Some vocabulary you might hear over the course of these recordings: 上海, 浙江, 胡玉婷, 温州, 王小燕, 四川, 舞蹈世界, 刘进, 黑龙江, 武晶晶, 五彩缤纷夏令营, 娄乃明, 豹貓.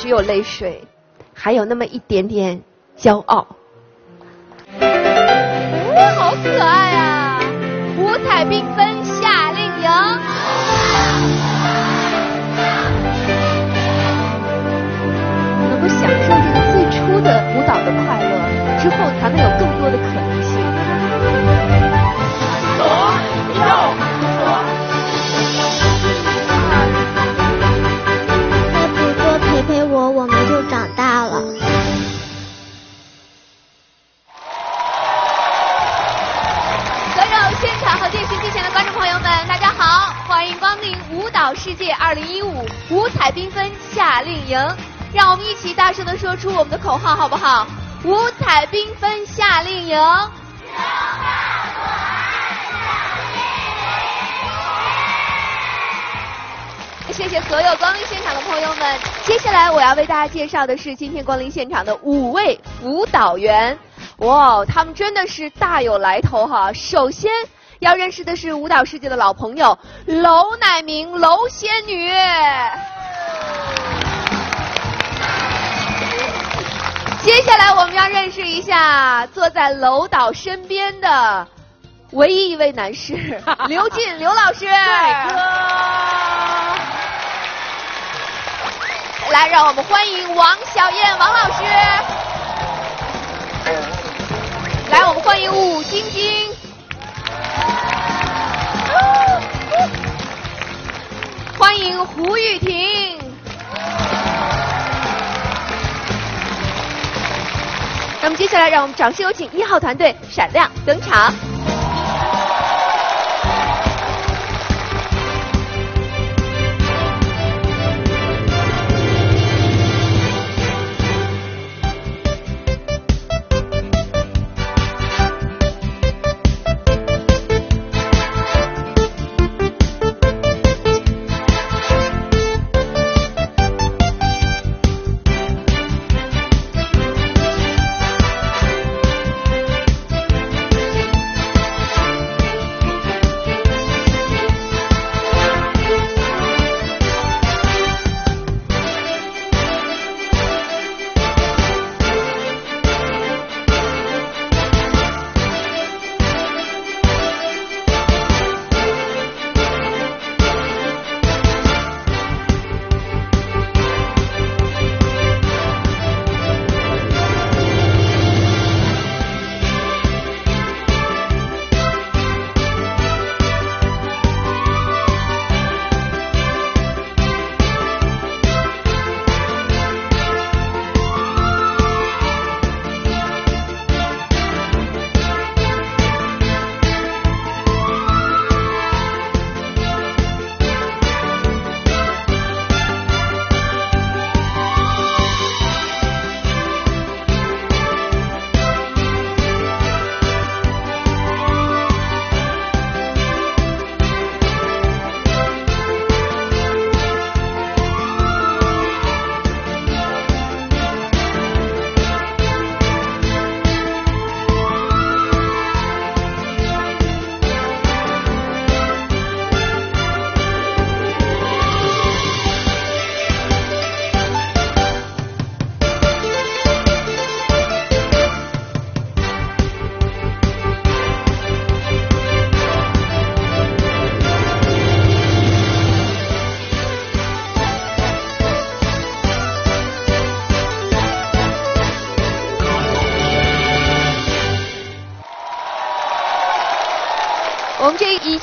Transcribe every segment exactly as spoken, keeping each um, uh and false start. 只有泪水，还有那么一点点骄傲。哦，好可爱啊！五彩缤纷夏令营。 享受这个最初的舞蹈的快乐，之后才能有更多的可能性。左右左，再不多陪陪我，我们就长大了。所有现场和电视机前的观众朋友们，大家好，欢迎光临舞蹈世界二零一五五彩缤纷夏令营。 让我们一起大声地说出我们的口号，好不好？五彩缤纷夏令营，拥抱我爱的美丽。谢谢所有光临现场的朋友们。接下来我要为大家介绍的是今天光临现场的五位舞蹈员。哇，他们真的是大有来头哈！首先要认识的是舞蹈世界的老朋友娄乃明，娄仙女。 接下来我们要认识一下坐在娄导身边的唯一一位男士刘进刘老师。帅哥！来，让我们欢迎王小燕王老师。来，我们欢迎武晶晶。欢迎胡玉婷。 那么接下来，让我们掌声有请一号团队闪亮登场。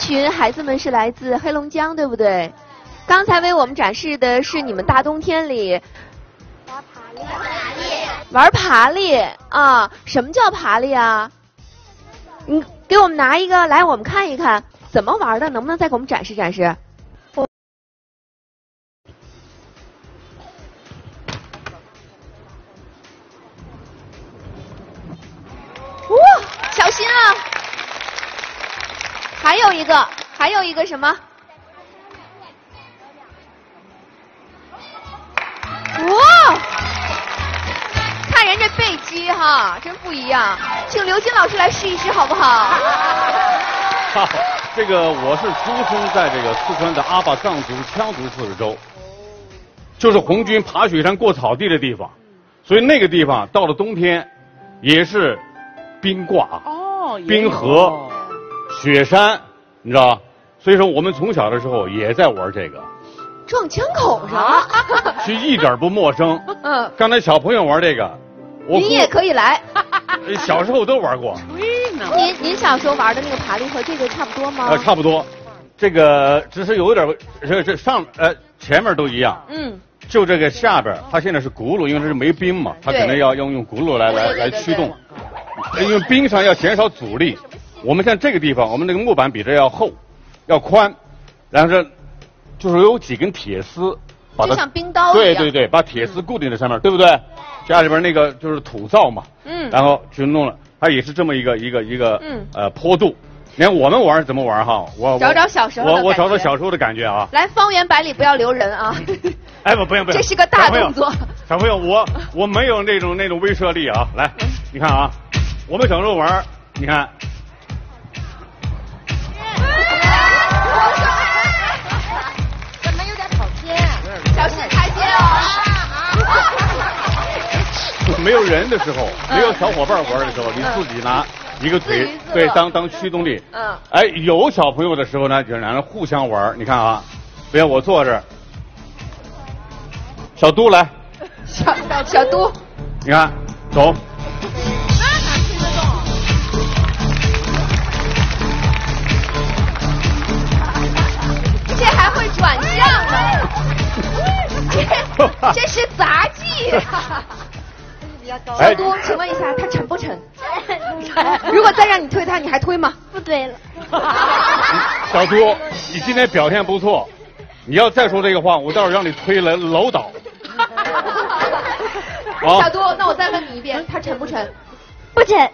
群孩子们是来自黑龙江，对不对？刚才为我们展示的是你们大冬天里玩爬犁，玩爬犁啊！什么叫爬犁啊？你给我们拿一个来，我们看一看怎么玩的，能不能再给我们展示展示？哇，小心啊！ 还有一个，还有一个什么？哇！看人这背肌哈，真不一样。请刘金老师来试一试，好不好？好，这个我是出生在这个四川的阿坝藏族羌族自治州，就是红军爬雪山过草地的地方，所以那个地方到了冬天，也是冰挂、哦、冰河、雪山，你知道？所以说我们从小的时候也在玩这个。撞枪口上、啊，其实一点不陌生。嗯，刚才小朋友玩这个，我您也可以来。小时候都玩过。您您小时候玩的那个爬犁河，这个差不多吗？呃，差不多。这个只是有一点，这这上呃前面都一样。嗯。就这个下边，它现在是轱辘，因为它是没冰嘛，它可能要要用轱辘来来来驱动，因为冰上要减少阻力。我们像这个地方，我们那个木板比这要厚，要宽，然后这就是有几根铁丝把它，就像冰刀一样。对对对，把铁丝固定在上面，嗯、对不对？家里边那个就是土灶嘛，嗯，然后就弄了，它也是这么一个一个一个，嗯，呃，坡度。你看我们玩怎么玩哈？我找找小时候的感觉，我我找找小时候的感觉啊！来，方圆百里不要留人啊！哎，不，不用不用，这是个大动作。小朋友，我我没有那种那种威慑力啊！来，你看啊，我们小时候玩，你看，怎么有点跑偏？小心台阶哦！没有人的时候，没有小伙伴玩的时候，你自己拿。一个腿对当当驱动力，嗯，哎，有小朋友的时候呢，就两人互相玩。你看啊，别我坐这儿，小都来，小小都，你看走，那哪听得懂？这还会转向呢，这这是杂技、啊。小都，请问一下，它沉不沉？如果再让你推它，你还推吗？不推了。小都，你今天表现不错，你要再说这个话，我待会儿让你推来楼倒。小都，那我再问你一遍，它沉不沉？不沉。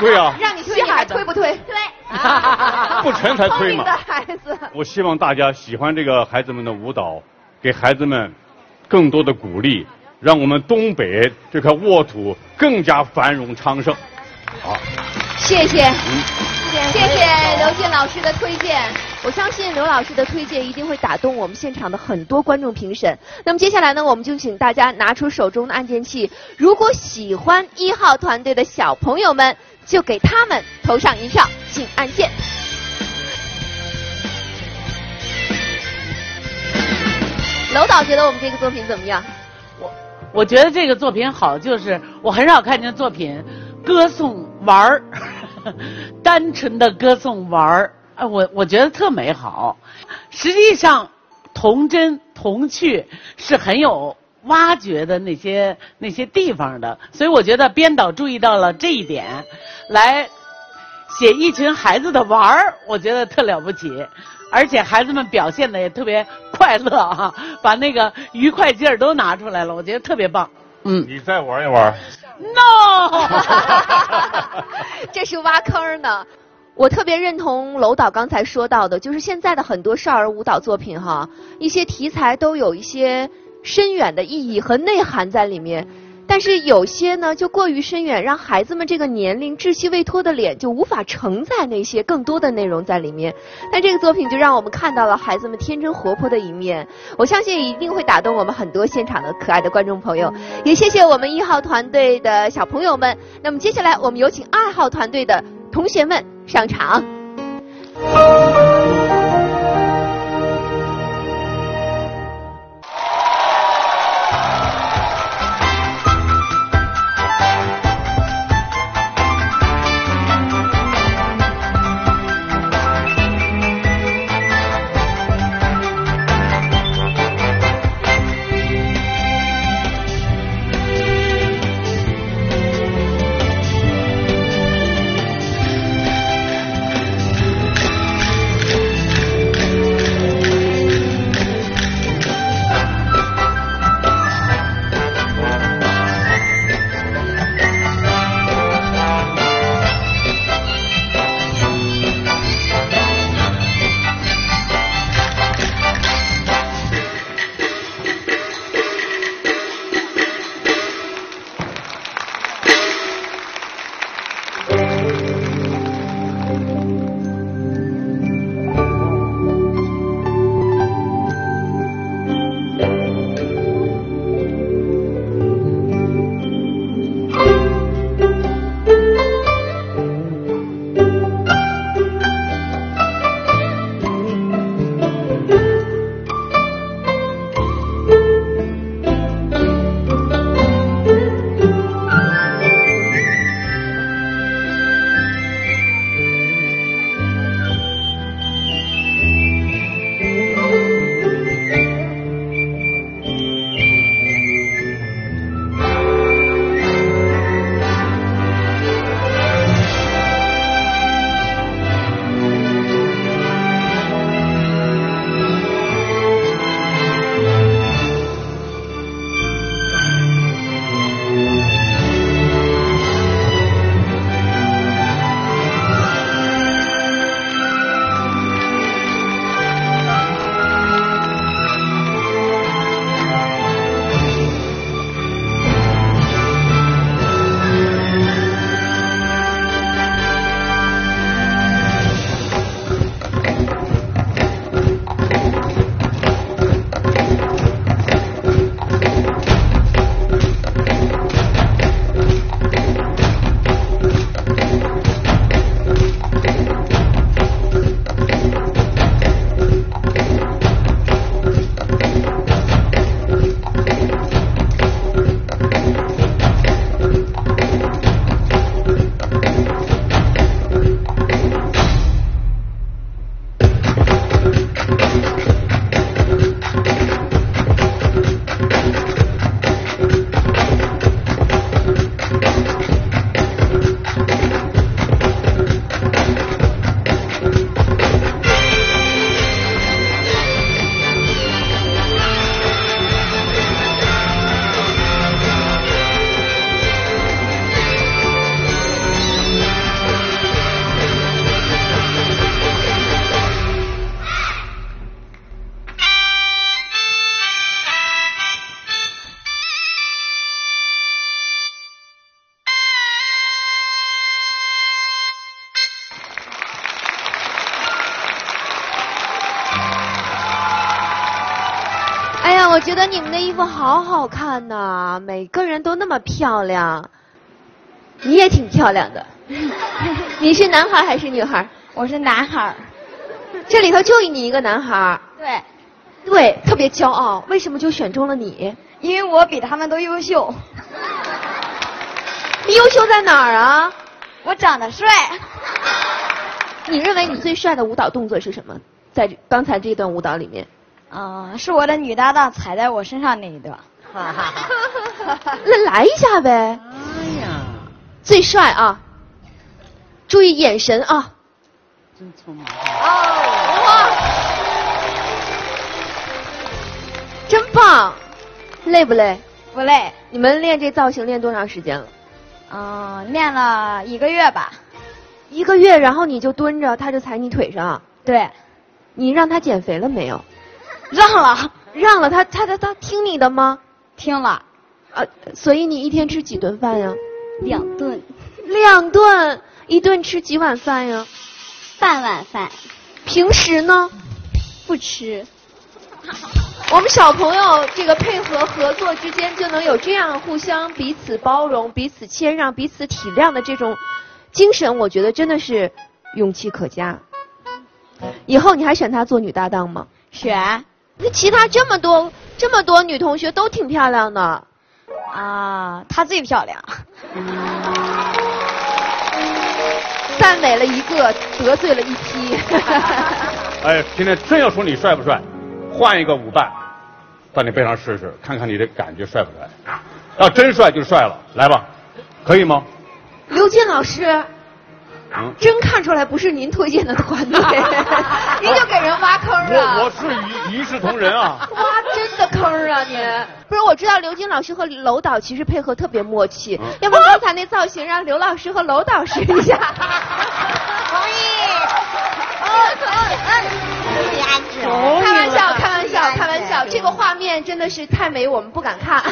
对啊。让你推，你还推不推？推。不沉才推嘛。聪明的孩子。我希望大家喜欢这个孩子们的舞蹈，给孩子们更多的鼓励。让我们东北这块沃土更加繁荣昌盛。好，谢谢，嗯、谢谢刘进老师的推荐。我相信刘老师的推荐一定会打动我们现场的很多观众评审。那么接下来呢，我们就请大家拿出手中的按键器，如果喜欢一号团队的小朋友们，就给他们投上一票，请按键。楼导觉得我们这个作品怎么样？我觉得这个作品好，就是我很少看见作品歌颂玩儿，单纯的歌颂玩儿，哎，我我觉得特美好。实际上，童真童趣是很有挖掘的那些那些地方的，所以我觉得编导注意到了这一点，来写一群孩子的玩儿，我觉得特了不起。而且孩子们表现的也特别快乐啊，把那个愉快劲儿都拿出来了，我觉得特别棒。嗯，你再玩一玩 ？No， 这是挖坑呢。我特别认同楼导刚才说到的，就是现在的很多少儿舞蹈作品哈，一些题材都有一些深远的意义和内涵在里面，但是有些呢就过于深远，让孩子们这个年龄稚气未脱的脸就无法承载那些更多的内容在里面。但这个作品就让我们看到了孩子们天真活泼的一面，我相信一定会打动我们很多现场的可爱的观众朋友。也谢谢我们一号团队的小朋友们，那么接下来我们有请二号团队的同学们上场。觉得你们的衣服好好看呐，每个人都那么漂亮。你也挺漂亮的。你是男孩还是女孩？我是男孩。这里头就你一个男孩。对。对，特别骄傲。为什么就选中了你？因为我比他们都优秀。你优秀在哪儿啊？我长得帅。你认为你最帅的舞蹈动作是什么？在刚才这段舞蹈里面。啊、呃，是我的女搭档踩在我身上那一段。哈哈。那来一下呗。哎呀。最帅啊！注意眼神啊！真聪明。哦，哇！真棒！累不累？不累。你们练这造型练多长时间了？嗯、呃，练了一个月吧。一个月，然后你就蹲着，他就踩你腿上。对。你让他减肥了没有？让了，让了。他他他他听你的吗？听了。啊，所以你一天吃几顿饭呀？两顿。两顿，一顿吃几碗饭呀？半碗饭。平时呢？不吃。我们小朋友这个配合合作之间就能有这样互相彼此包容、彼此谦让、彼此体谅的这种精神，我觉得真的是勇气可嘉。以后你还选她做女搭档吗？选。那其他这么多这么多女同学都挺漂亮的。啊，她最漂亮。赞美了一个，得罪了一批。哎，今天真要说你帅不帅？换一个舞伴，到你背上试试，看看你的感觉帅不帅？要真帅就帅了，来吧，可以吗？刘进老师，嗯，真看出来不是您推荐的团队，您就给人挖坑了。我我是一视同仁啊。挖真的坑啊您！不是，我知道刘进老师和娄导其实配合特别默契，嗯、要不刚才那造型让刘老师和娄导试一下。同意。开玩笑，开玩笑，开玩笑！这个画面真的是太美，我们不敢看，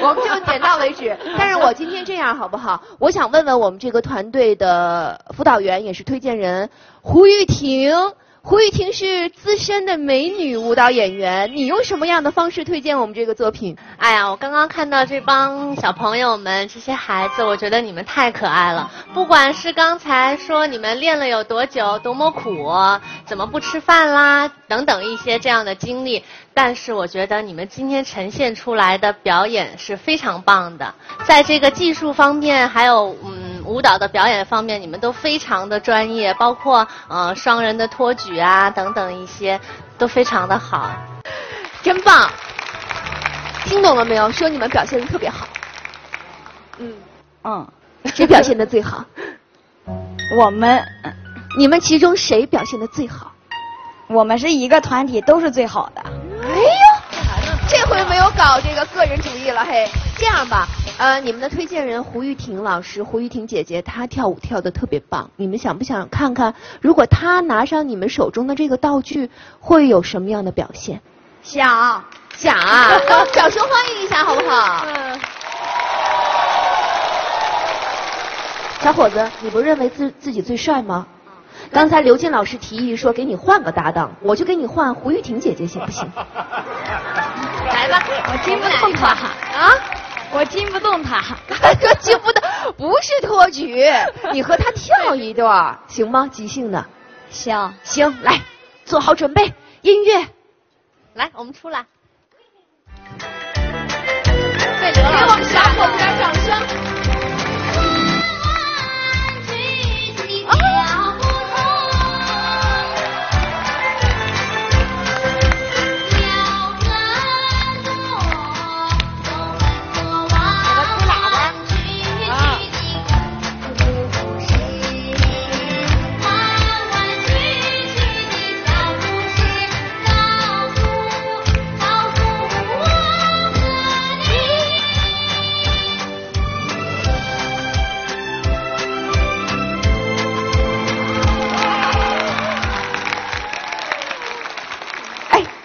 我们就点到为止。但是我今天这样好不好？我想问问我们这个团队的辅导员，也是推荐人胡玉婷。胡玉婷是资深的美女舞蹈演员，你用什么样的方式推荐我们这个作品？哎呀，我刚刚看到这帮小朋友们，这些孩子，我觉得你们太可爱了。不管是刚才说你们练了有多久，多么苦，怎么不吃饭啦，等等一些这样的经历，但是我觉得你们今天呈现出来的表演是非常棒的，在这个技术方面，还有嗯。舞蹈的表演方面，你们都非常的专业，包括呃双人的托举啊等等一些，都非常的好，真棒！听懂了没有？说你们表现的特别好。嗯嗯，谁表现的最好？我们，你们其中谁表现的最好？我们是一个团体，都是最好的。哎呦，这回没有搞这个个人主义了嘿。这样吧。呃，你们的推荐人胡玉婷老师，胡玉婷姐姐，她跳舞跳得特别棒。你们想不想看看，如果她拿上你们手中的这个道具，会有什么样的表现？想想啊，掌声欢迎一下，好不好？嗯。小伙子，你不认为自自己最帅吗？刚才刘进老师提议说给你换个搭档，我就给你换胡玉婷姐姐，行不行？来吧，我听不懂她啊。我惊不动他，惊不动，不是托举，你和他跳一段行吗？即兴的，行行，来，做好准备，音乐，来，我们出来，对，给我们小伙子点掌声。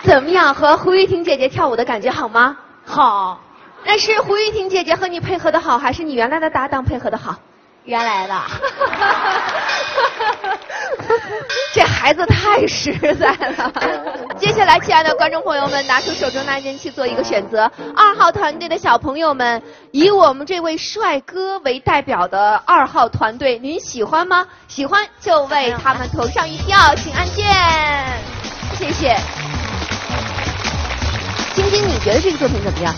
怎么样？和胡玉婷姐姐跳舞的感觉好吗？好。那是胡玉婷姐姐和你配合的好，还是你原来的搭档配合的好？原来的。这孩子太实在了。接下来，亲爱的观众朋友们，拿出手中那件去做一个选择。二号团队的小朋友们，以我们这位帅哥为代表的二号团队，您喜欢吗？喜欢就为他们投上一票，请按键。谢谢。晶晶，你觉得这个作品怎么样？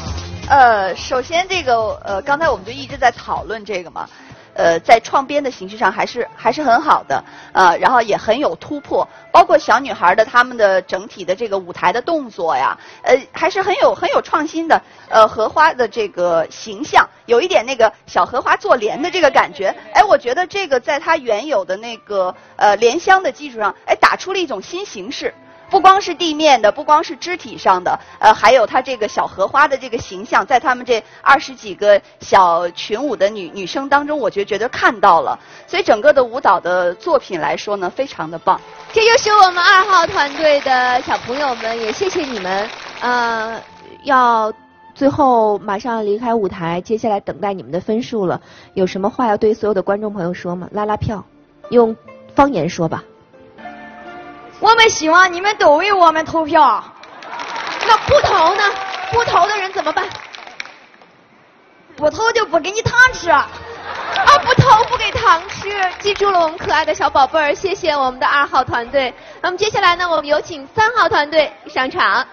呃，首先这个呃，刚才我们就一直在讨论这个嘛，呃，在创编的形式上还是还是很好的，呃，然后也很有突破，包括小女孩的她们的整体的这个舞台的动作呀，呃，还是很有很有创新的。呃，荷花的这个形象有一点那个小荷花做莲的这个感觉，哎，我觉得这个在它原有的那个呃莲香的基础上，哎，打出了一种新形式。不光是地面的，不光是肢体上的，呃，还有她这个小荷花的这个形象，在他们这二十几个小群舞的女女生当中，我觉得觉得看到了。所以整个的舞蹈的作品来说呢，非常的棒。这就是我们二号团队的小朋友们，也谢谢你们。呃，要最后马上离开舞台，接下来等待你们的分数了。有什么话要对所有的观众朋友说吗？拉拉票，用方言说吧。我们希望你们都为我们投票。那不投呢？不投的人怎么办？不投就不给你糖吃。啊，不投不给糖吃，记住了，我们可爱的小宝贝儿，谢谢我们的二号团队。那么接下来呢，我们有请三号团队上场。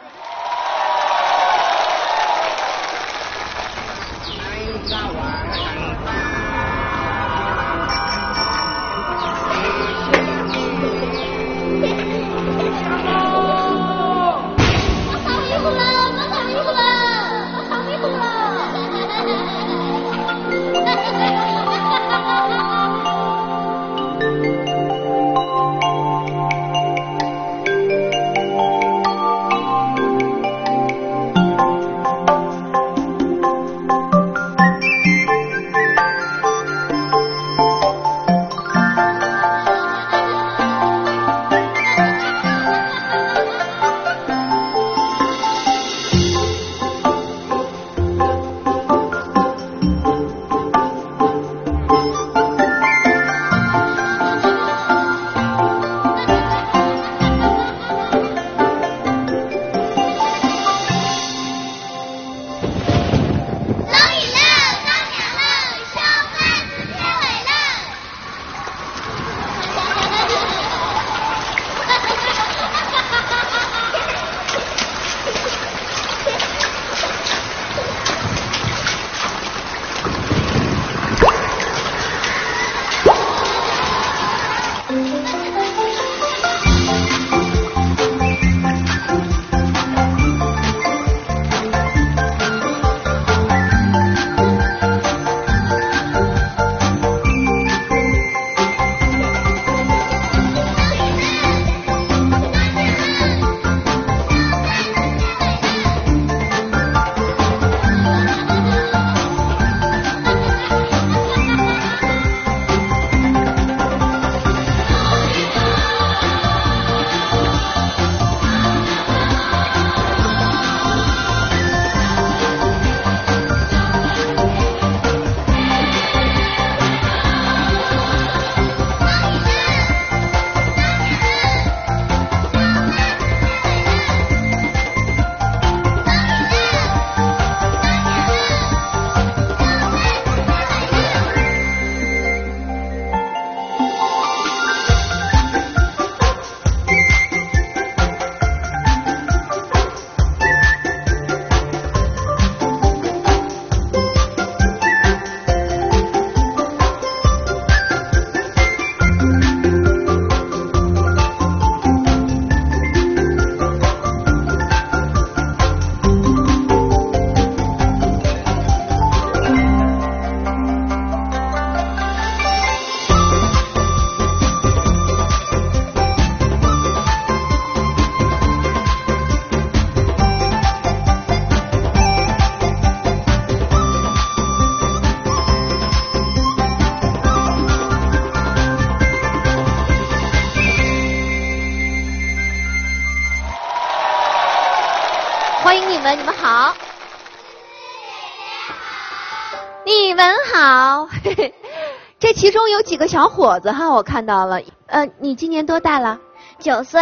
其中有几个小伙子哈，我看到了呃，你今年多大了？九岁。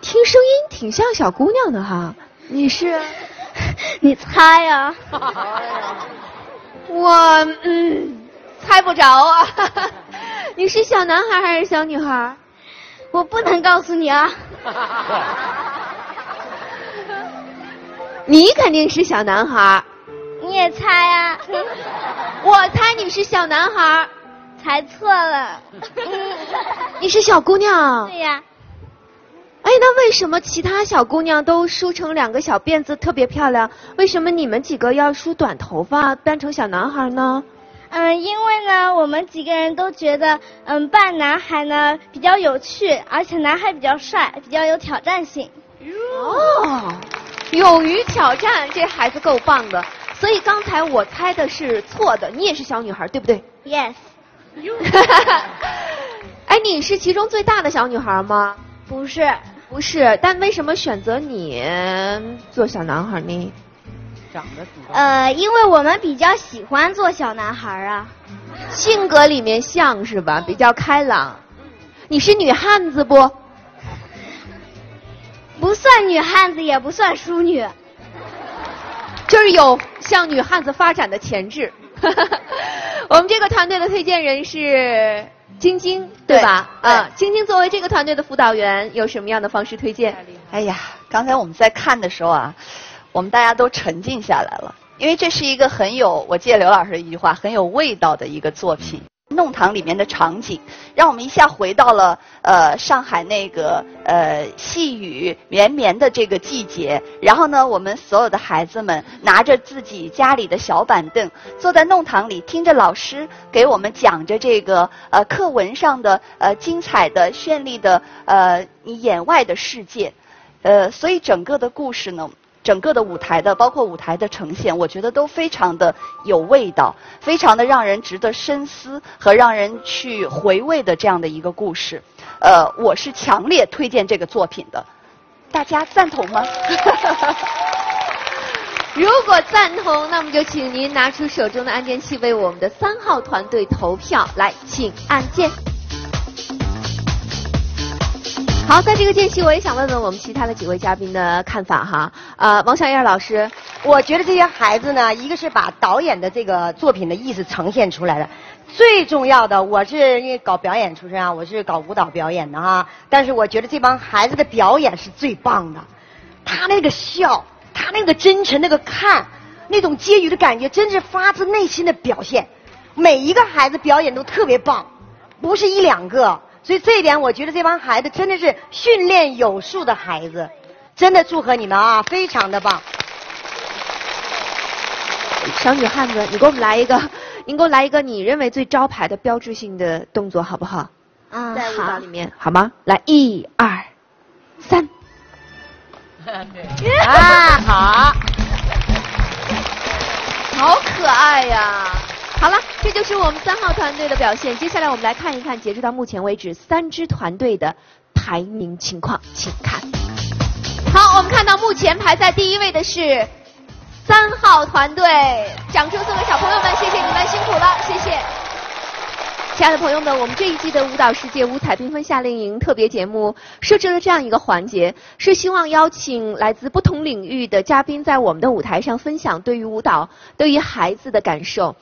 听声音挺像小姑娘的哈。你是？你猜呀、啊？我嗯，猜不着啊。你是小男孩还是小女孩？我不能告诉你啊。你肯定是小男孩。你也猜啊？我猜你是小男孩。猜错了。嗯、你是小姑娘。对呀。哎，那为什么其他小姑娘都梳成两个小辫子特别漂亮？为什么你们几个要梳短头发，扮成小男孩呢？嗯，因为呢，我们几个人都觉得，嗯，扮男孩呢比较有趣，而且男孩比较帅，比较有挑战性。哦，勇于挑战，这孩子够棒的。所以刚才我猜的是错的，你也是小女孩，对不对 ？Yes。哎，你是其中最大的小女孩吗？不是，不是。但为什么选择你做小男孩呢？长得呃，因为我们比较喜欢做小男孩啊，性格里面像是吧，比较开朗。你是女汉子不？不算女汉子，也不算淑女，就是有向女汉子发展的潜质。我们这个团队的推荐人是晶晶，对吧？对啊，晶晶作为这个团队的辅导员，有什么样的方式推荐？哎呀，刚才我们在看的时候啊。我们大家都沉浸下来了，因为这是一个很有，我借刘老师一句话，很有味道的一个作品。弄堂里面的场景，让我们一下回到了呃上海那个呃细雨绵绵的这个季节。然后呢，我们所有的孩子们拿着自己家里的小板凳，坐在弄堂里，听着老师给我们讲着这个呃课文上的呃精彩的、绚丽的呃你眼外的世界。呃，所以整个的故事呢。整个的舞台的，包括舞台的呈现，我觉得都非常的有味道，非常的让人值得深思和让人去回味的这样的一个故事。呃，我是强烈推荐这个作品的，大家赞同吗？如果赞同，那么就请您拿出手中的按键器为我们的三号团队投票。来，请按键。好，在这个间隙，我也想问问我们其他的几位嘉宾的看法哈。呃，王小燕老师，我觉得这些孩子呢，一个是把导演的这个作品的意思呈现出来了，最重要的，我是因为搞表演出身啊，我是搞舞蹈表演的哈，但是我觉得这帮孩子的表演是最棒的，他那个笑，他那个真诚，那个看，那种接语的感觉，真是发自内心的表现，每一个孩子表演都特别棒，不是一两个。所以这一点，我觉得这帮孩子真的是训练有素的孩子，真的祝贺你们啊，非常的棒。小女汉子，你给我们来一个，您给我来一个你认为最招牌的标志性的动作，好不好？啊，在舞蹈里面，好吗？来，一二三。对。啊，好。好可爱呀！好了，这就是我们三号团队的表现。接下来我们来看一看，截止到目前为止，三支团队的排名情况，请看。好，我们看到目前排在第一位的是三号团队，掌声送给小朋友们，谢谢你们辛苦了，谢谢。亲爱的朋友们，我们这一季的舞蹈世界五彩缤纷夏令营特别节目设置了这样一个环节，是希望邀请来自不同领域的嘉宾在我们的舞台上分享对于舞蹈、对于孩子的感受。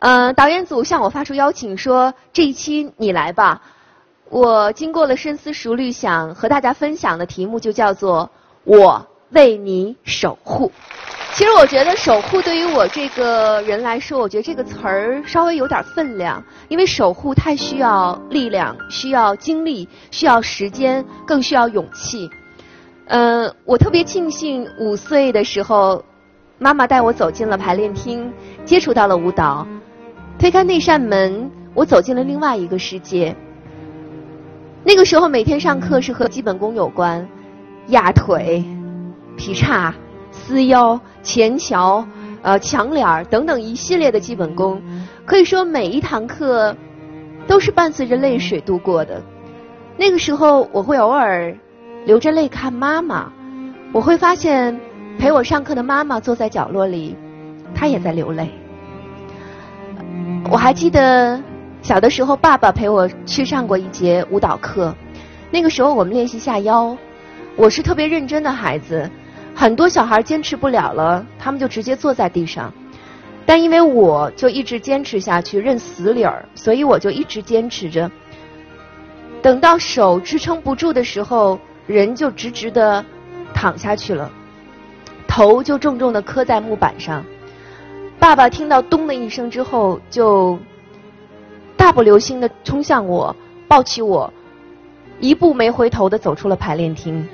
呃，导演组向我发出邀请说，这一期你来吧。我经过了深思熟虑，想和大家分享的题目就叫做我为你守护。其实我觉得守护对于我这个人来说，我觉得这个词儿稍微有点分量，因为守护太需要力量，需要精力，需要时间，更需要勇气。呃，我特别庆幸五岁的时候，妈妈带我走进了排练厅，接触到了舞蹈。推开那扇门，我走进了另外一个世界。那个时候每天上课是和基本功有关，压腿、劈叉、撕腰、前桥、呃抢脸等等一系列的基本功，可以说每一堂课都是伴随着泪水度过的。那个时候我会偶尔流着泪看妈妈，我会发现陪我上课的妈妈坐在角落里，她也在流泪。我还记得小的时候，爸爸陪我去上过一节舞蹈课，那个时候我们练习下腰。我是特别认真的孩子，很多小孩坚持不了了，他们就直接坐在地上。但因为我就一直坚持下去，认死理儿，所以我就一直坚持着。等到手支撑不住的时候，人就直直的躺下去了，头就重重的磕在木板上。爸爸听到咚的一声之后，就大步流星的冲向我，抱起我，一步没回头的走出了排练厅。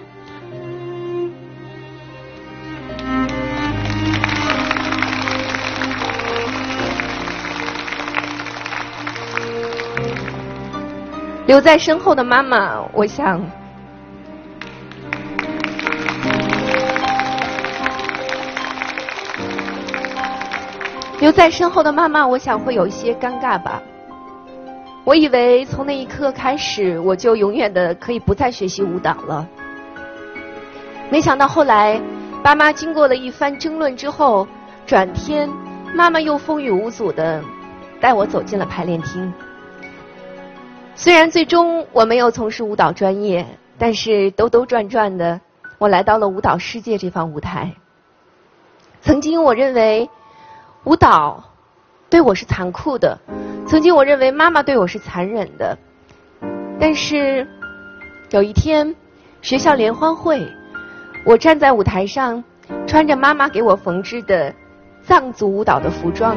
留在身后的妈妈，我想，留在身后的妈妈，我想会有一些尴尬吧。我以为从那一刻开始，我就永远的可以不再学习舞蹈了。没想到后来，爸妈经过了一番争论之后，转天妈妈又风雨无阻的带我走进了排练厅。虽然最终我没有从事舞蹈专业，但是兜兜转转的，我来到了舞蹈世界这方舞台。曾经我认为舞蹈对我是残酷的，曾经我认为妈妈对我是残忍的，但是有一天学校联欢会，我站在舞台上，穿着妈妈给我缝制的藏族舞蹈的服装，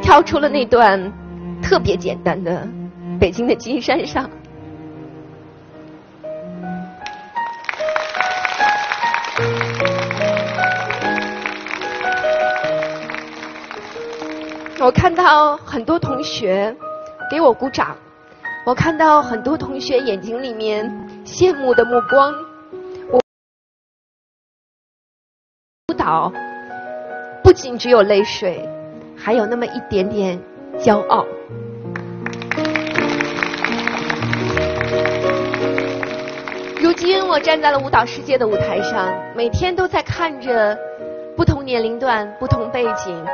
跳出了那段特别简单的北京的金山上。我看到很多同学给我鼓掌，我看到很多同学眼睛里面羡慕的目光。我舞蹈不仅只有泪水，还有那么一点点骄傲。如今我站在了舞蹈世界的舞台上，每天都在看着不同年龄段、不同背景、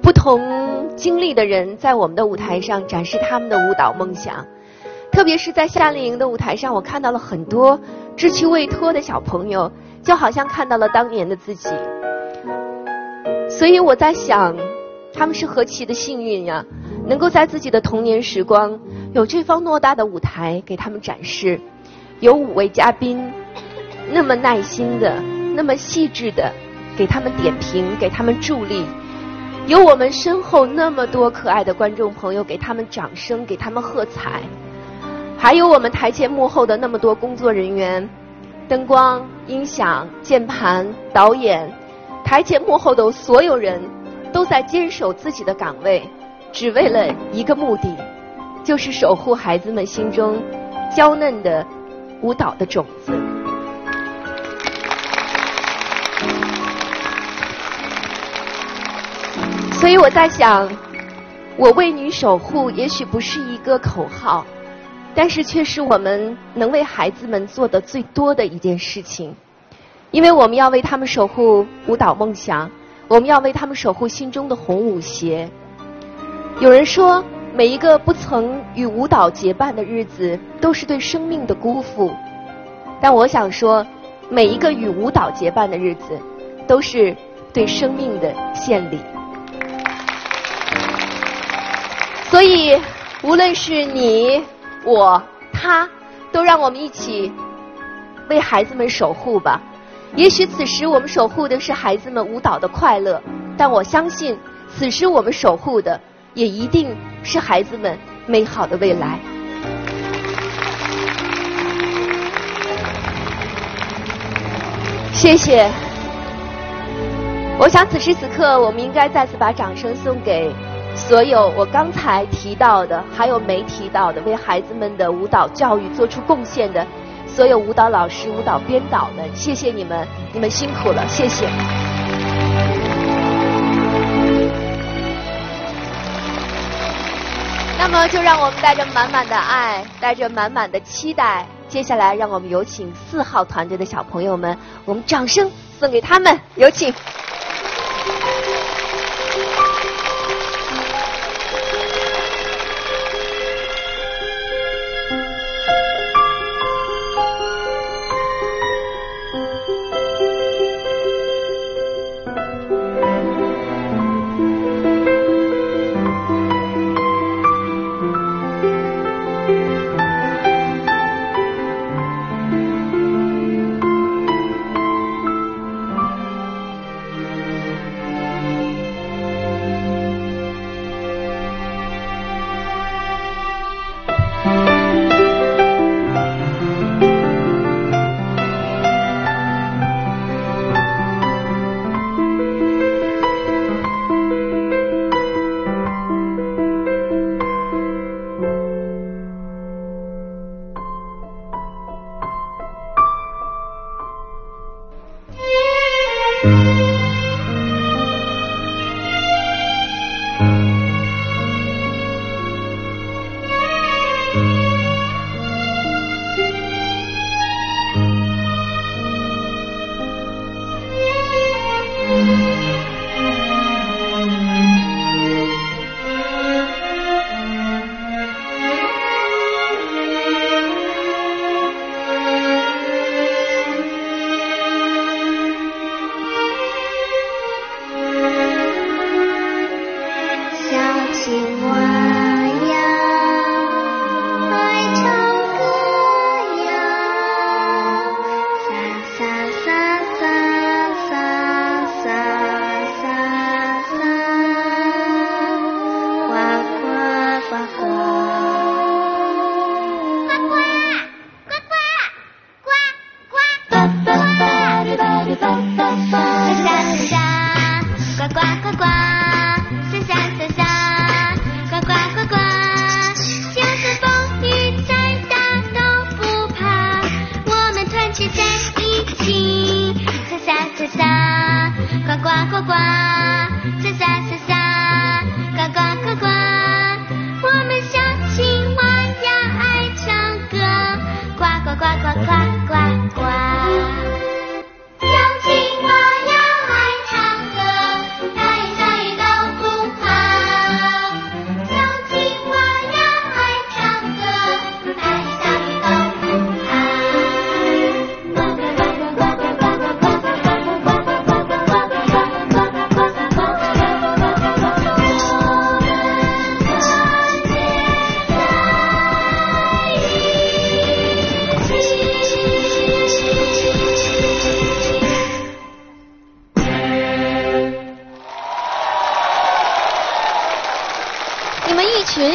不同经历的人在我们的舞台上展示他们的舞蹈梦想。特别是在夏令营的舞台上，我看到了很多稚气未脱的小朋友，就好像看到了当年的自己。所以我在想，他们是何其的幸运呀，能够在自己的童年时光有这方偌大的舞台给他们展示，有五位嘉宾那么耐心的、那么细致的给他们点评、给他们助力，有我们身后那么多可爱的观众朋友给他们掌声、给他们喝彩，还有我们台前幕后的那么多工作人员，灯光、音响、键盘、导演，台前幕后的所有人都在坚守自己的岗位，只为了一个目的，就是守护孩子们心中娇嫩的舞蹈的种子。所以我在想，我为你守护也许不是一个口号，但是却是我们能为孩子们做的最多的一件事情，因为我们要为他们守护舞蹈梦想，我们要为他们守护心中的红舞鞋。有人说，每一个不曾与舞蹈结伴的日子都是对生命的辜负，但我想说，每一个与舞蹈结伴的日子都是对生命的献礼。所以无论是你、我、他，都让我们一起为孩子们守护吧。也许此时我们守护的是孩子们舞蹈的快乐，但我相信此时我们守护的也一定是孩子们美好的未来。谢谢。我想此时此刻我们应该再次把掌声送给所有我刚才提到的，还有没提到的，为孩子们的舞蹈教育做出贡献的所有舞蹈老师、舞蹈编导们，谢谢你们，你们辛苦了，谢谢。那么就让我们带着满满的爱，带着满满的期待，接下来让我们有请四号团队的小朋友们，我们掌声送给他们，有请。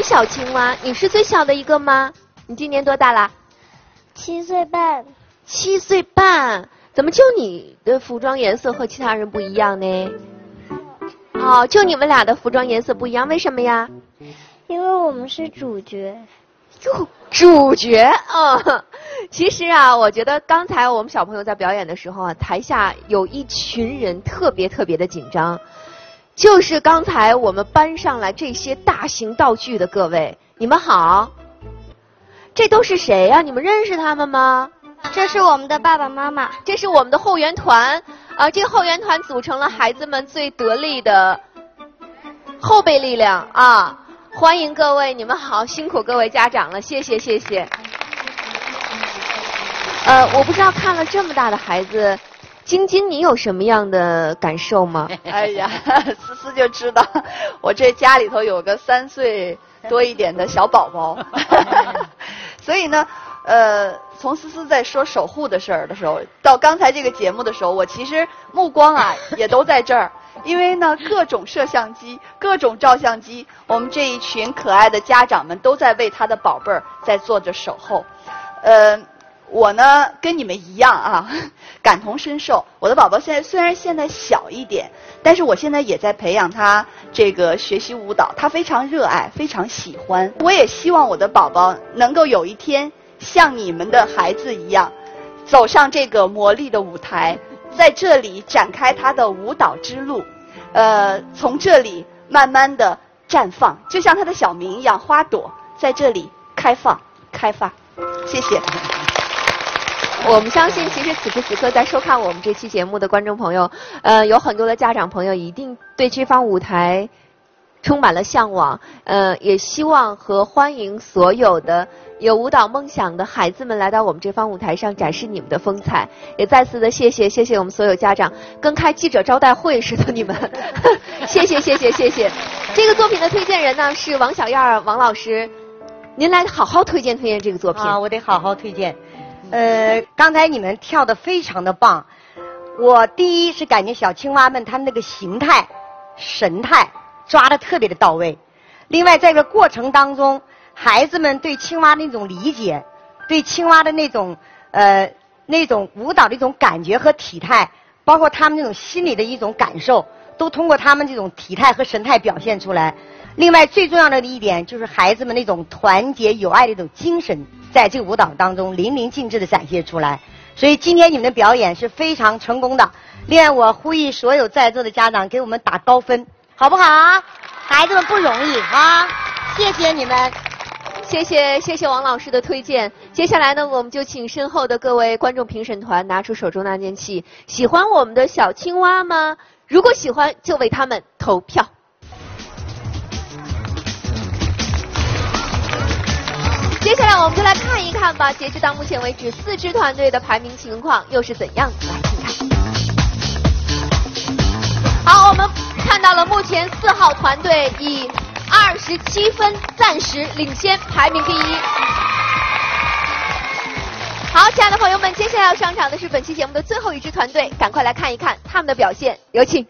小青蛙，你是最小的一个吗？你今年多大啦？七岁半。七岁半，怎么就你的服装颜色和其他人不一样呢？哦，就你们俩的服装颜色不一样，为什么呀？因为我们是主角。主主角，嗯。其实啊，我觉得刚才我们小朋友在表演的时候啊，台下有一群人特别特别的紧张。就是刚才我们搬上来这些大型道具的各位，你们好，这都是谁呀、啊？你们认识他们吗？这是我们的爸爸妈妈，这是我们的后援团啊！这个后援团组成了孩子们最得力的后备力量啊！欢迎各位，你们好，辛苦各位家长了，谢谢谢谢。呃，我不知道看了这么大的孩子。晶晶，你有什么样的感受吗？哎呀，思思就知道，我这家里头有个三岁多一点的小宝宝，所以呢，呃，从思思在说守护的事儿的时候，到刚才这个节目的时候，我其实目光啊也都在这儿，因为呢，各种摄像机、各种照相机，我们这一群可爱的家长们都在为他的宝贝儿在做着守候，呃。我呢，跟你们一样啊，感同身受。我的宝宝现在虽然现在小一点，但是我现在也在培养他这个学习舞蹈，他非常热爱，非常喜欢。我也希望我的宝宝能够有一天像你们的孩子一样，走上这个魔力的舞台，在这里展开他的舞蹈之路，呃，从这里慢慢的绽放，就像他的小名一样，花朵在这里开放、开发。谢谢。我们相信，其实此时此刻在收看我们这期节目的观众朋友，呃，有很多的家长朋友一定对这方舞台充满了向往，呃，也希望和欢迎所有的有舞蹈梦想的孩子们来到我们这方舞台上展示你们的风采。也再次的谢谢，谢谢我们所有家长，跟开记者招待会似的你们，谢谢谢谢谢谢。这个作品的推荐人呢是王小燕王老师，您来好好推荐推荐这个作品啊，我得好好推荐。呃，刚才你们跳得非常的棒，我第一是感觉小青蛙们他们那个形态、神态抓得特别的到位，另外在这个过程当中，孩子们对青蛙那种理解，对青蛙的那种呃那种舞蹈的一种感觉和体态，包括他们那种心理的一种感受，都通过他们这种体态和神态表现出来。另外最重要的一点就是孩子们那种团结友爱的一种精神，在这个舞蹈当中淋漓尽致地展现出来，所以今天你们的表演是非常成功的。另外，我呼吁所有在座的家长给我们打高分，好不好啊？孩子们不容易啊！谢谢你们，谢谢谢谢王老师的推荐。接下来呢，我们就请身后的各位观众评审团拿出手中那件器。喜欢我们的小青蛙吗？如果喜欢，就为他们投票。 接下来我们就来看一看吧，截止到目前为止，四支团队的排名情况又是怎样的？来看看。好，我们看到了目前四号团队以二十七分暂时领先，排名第一。好，亲爱的朋友们，接下来要上场的是本期节目的最后一支团队，赶快来看一看他们的表现，有请。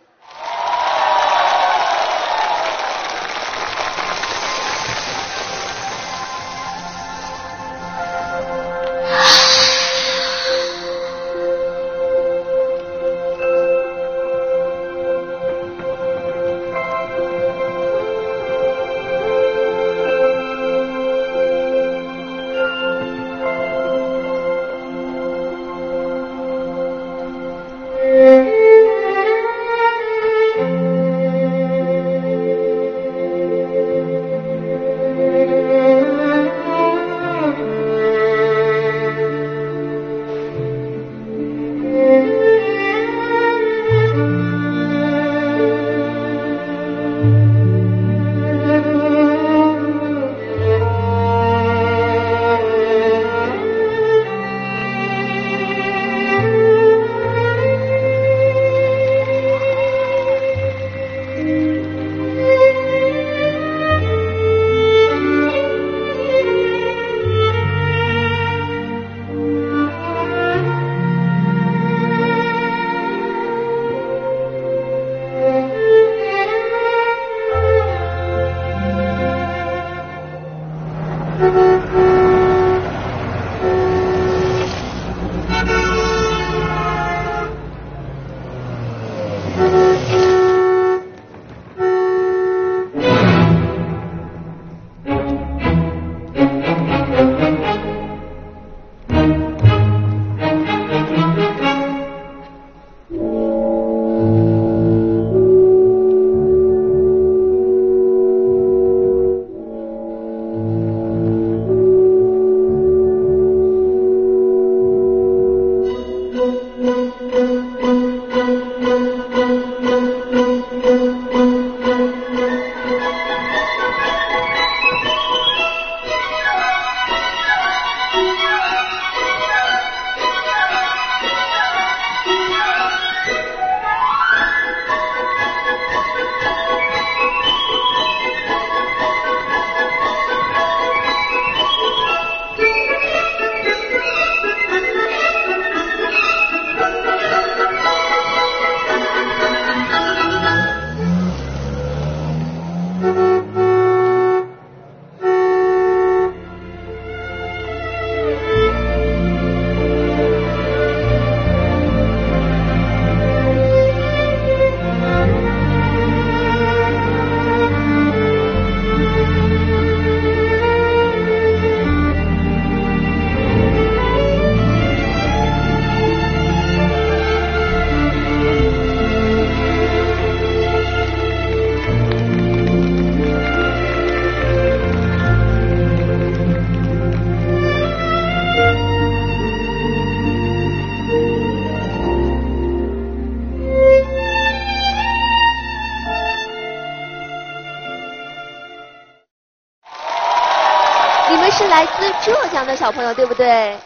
小朋友对不对？对。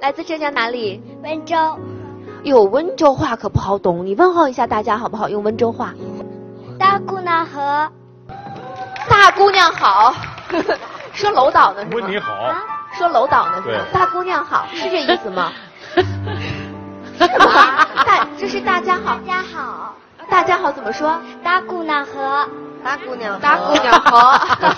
来自浙江哪里？温州。有温州话可不好懂，你问候一下大家好不好？用温州话。大姑娘好。大姑娘好。说楼岛呢是吗？问你好。啊、说楼岛呢是吗？大姑娘好是这意思吗？是吗？大这是大家好。大家好。大家好怎么说？大姑娘好。 大姑娘，大姑娘好，就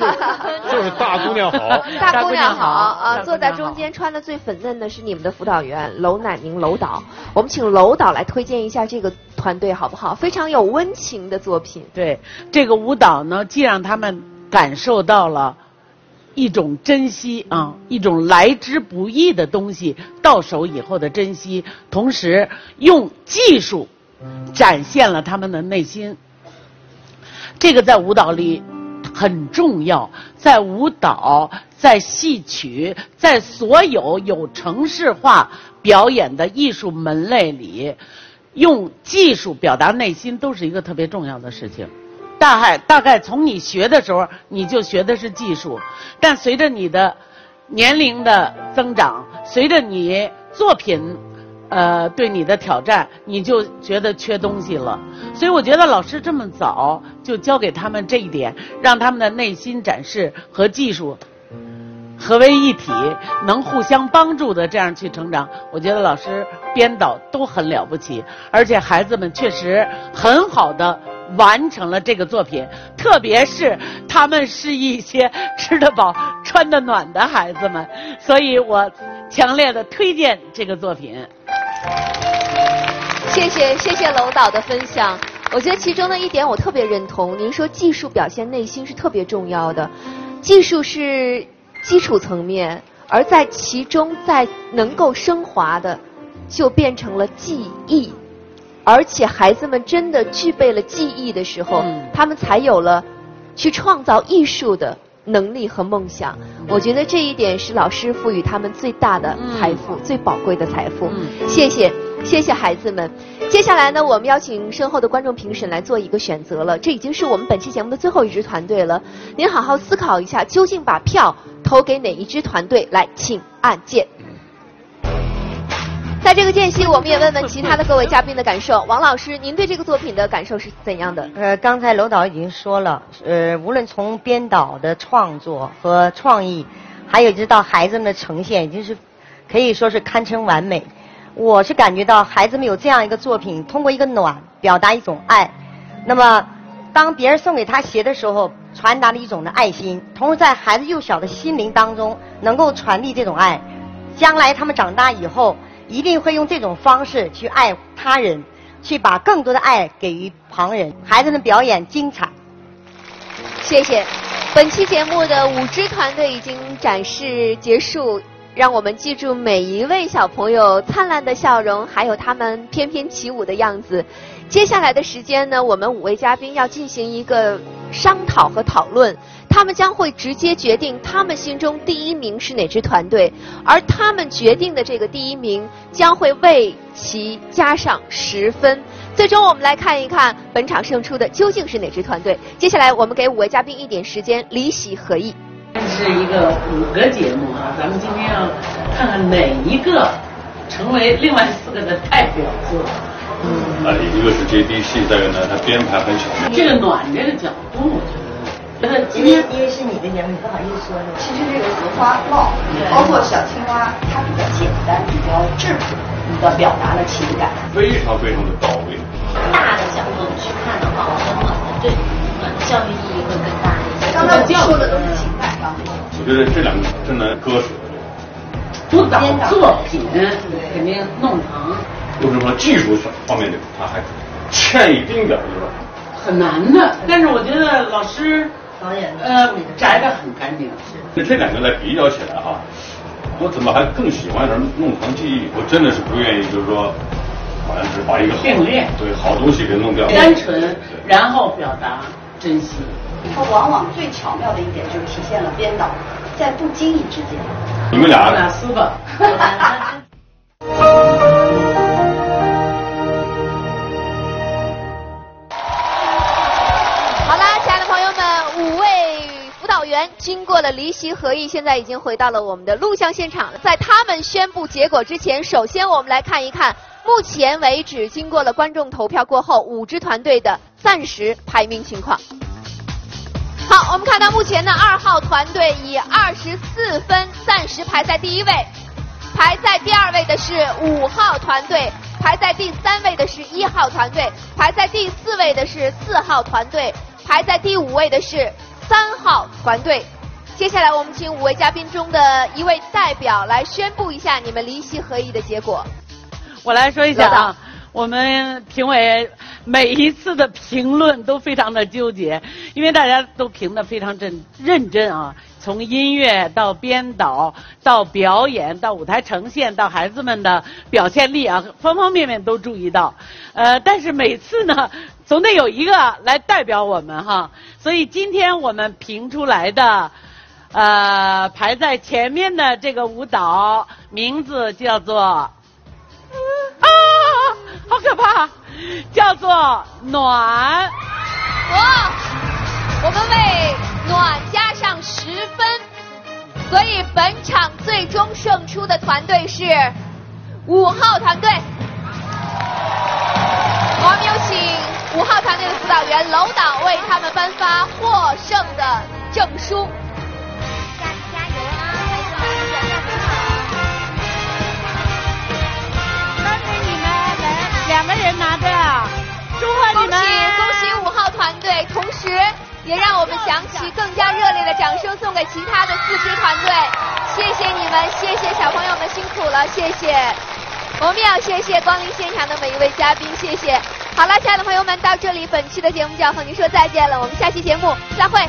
是大姑娘好，大姑娘好啊！坐在中间穿的最粉嫩的是你们的辅导员娄乃宁娄导，我们请娄导来推荐一下这个团队好不好？非常有温情的作品。对，这个舞蹈呢，既让他们感受到了一种珍惜啊，一种来之不易的东西到手以后的珍惜，同时用技术展现了他们的内心。这个在舞蹈里很重要，在舞蹈、在戏曲、在所有有程式化表演的艺术门类里，用技术表达内心都是一个特别重要的事情。大概大概从你学的时候，你就学的是技术，但随着你的年龄的增长，随着你作品呃对你的挑战，你就觉得缺东西了。所以我觉得老师这么早就教给他们这一点，让他们的内心展示和技术合为一体，能互相帮助的这样去成长，我觉得老师编导都很了不起，而且孩子们确实很好的完成了这个作品，特别是他们是一些吃得饱穿得暖的孩子们，所以我强烈的推荐这个作品。谢谢谢谢娄导的分享，我觉得其中的一点我特别认同，您说技术表现内心是特别重要的，技术是基础层面，而在其中在能够升华的就变成了技艺，而且孩子们真的具备了技艺的时候，嗯、他们才有了去创造艺术的能力和梦想。我觉得这一点是老师赋予他们最大的财富、嗯、最宝贵的财富。嗯、谢谢，谢谢孩子们。接下来呢，我们邀请身后的观众评审来做一个选择了。这已经是我们本期节目的最后一支团队了，您好好思考一下，究竟把票投给哪一支团队？来，请按键。在这个间隙，我们也问问其他的各位嘉宾的感受。王老师，您对这个作品的感受是怎样的？呃，刚才娄导已经说了，呃，无论从编导的创作和创意，还有就是到孩子们的呈现，已经是可以说是堪称完美。我是感觉到孩子们有这样一个作品，通过一个暖表达一种爱，那么当别人送给他鞋的时候，传达了一种的爱心，同时在孩子幼小的心灵当中能够传递这种爱，将来他们长大以后，一定会用这种方式去爱他人，去把更多的爱给予旁人。孩子们表演精彩。谢谢。本期节目的五支团队已经展示结束，让我们记住每一位小朋友灿烂的笑容，还有他们翩翩起舞的样子。接下来的时间呢，我们五位嘉宾要进行一个商讨和讨论，他们将会直接决定他们心中第一名是哪支团队，而他们决定的这个第一名将会为其加上十分。最终我们来看一看本场胜出的究竟是哪支团队。接下来我们给五位嘉宾一点时间离席合议。这是一个五个节目啊，咱们今天要看看哪一个成为另外四个的代表作。嗯，啊，一个是 J D C， 再一个呢，它编排很巧妙。这个暖这个角度，我觉得。因为因为是你的节目，你不好意思说呢。其实这个荷花帽，包括小青蛙，它比较简单，比较质朴的表达了情感，非常非常的到位。大的角度去看的话，我觉得暖的对暖的教育意义会更大一些。刚才我说的都是情感方面。我觉得这两个真的割舍。舞蹈作品肯定弄堂，就是说技术方面的它还欠一丁点儿，就是很难的。但是我觉得老师。呃，摘得很干净。是这两个来比较起来哈，我怎么还更喜欢什么弄堂技艺？我真的是不愿意，就是说，好像是把一个并列对好东西给弄掉，单纯，然后表达珍惜。它往往最巧妙的一点就是体现了编导在不经意之间。你们俩，我俩撕吧。经过了离席合议，现在已经回到了我们的录像现场。在他们宣布结果之前，首先我们来看一看目前为止经过了观众投票过后五支团队的暂时排名情况。好，我们看到目前的二号团队以二十四分暂时排在第一位，排在第二位的是五号团队，排在第三位的是一号团队，排在第四位的是四号团队，排在第五位的是三号团队。接下来我们请五位嘉宾中的一位代表来宣布一下你们离席合议的结果。我来说一下啊，我们评委每一次的评论都非常的纠结，因为大家都评得非常认认真啊，从音乐到编导到表演到舞台呈现到孩子们的表现力啊，方方面面都注意到。呃，但是每次呢，总得有一个来代表我们哈。所以今天我们评出来的，呃，排在前面的这个舞蹈名字叫做。 啊，好可怕！叫做暖。哇，我们为暖加上十分，所以本场最终胜出的团队是五号团队。我们有请五号团队的辅导员楼导为他们颁发获胜的证书。 两个人拿着，祝贺你们！恭喜恭喜五号团队，同时也让我们响起更加热烈的掌声，送给其他的四支团队。谢谢你们，谢谢小朋友们辛苦了，谢谢。我们也要谢谢光临现场的每一位嘉宾，谢谢。好了，亲爱的朋友们，到这里本期的节目就要和您说再见了，我们下期节目再会。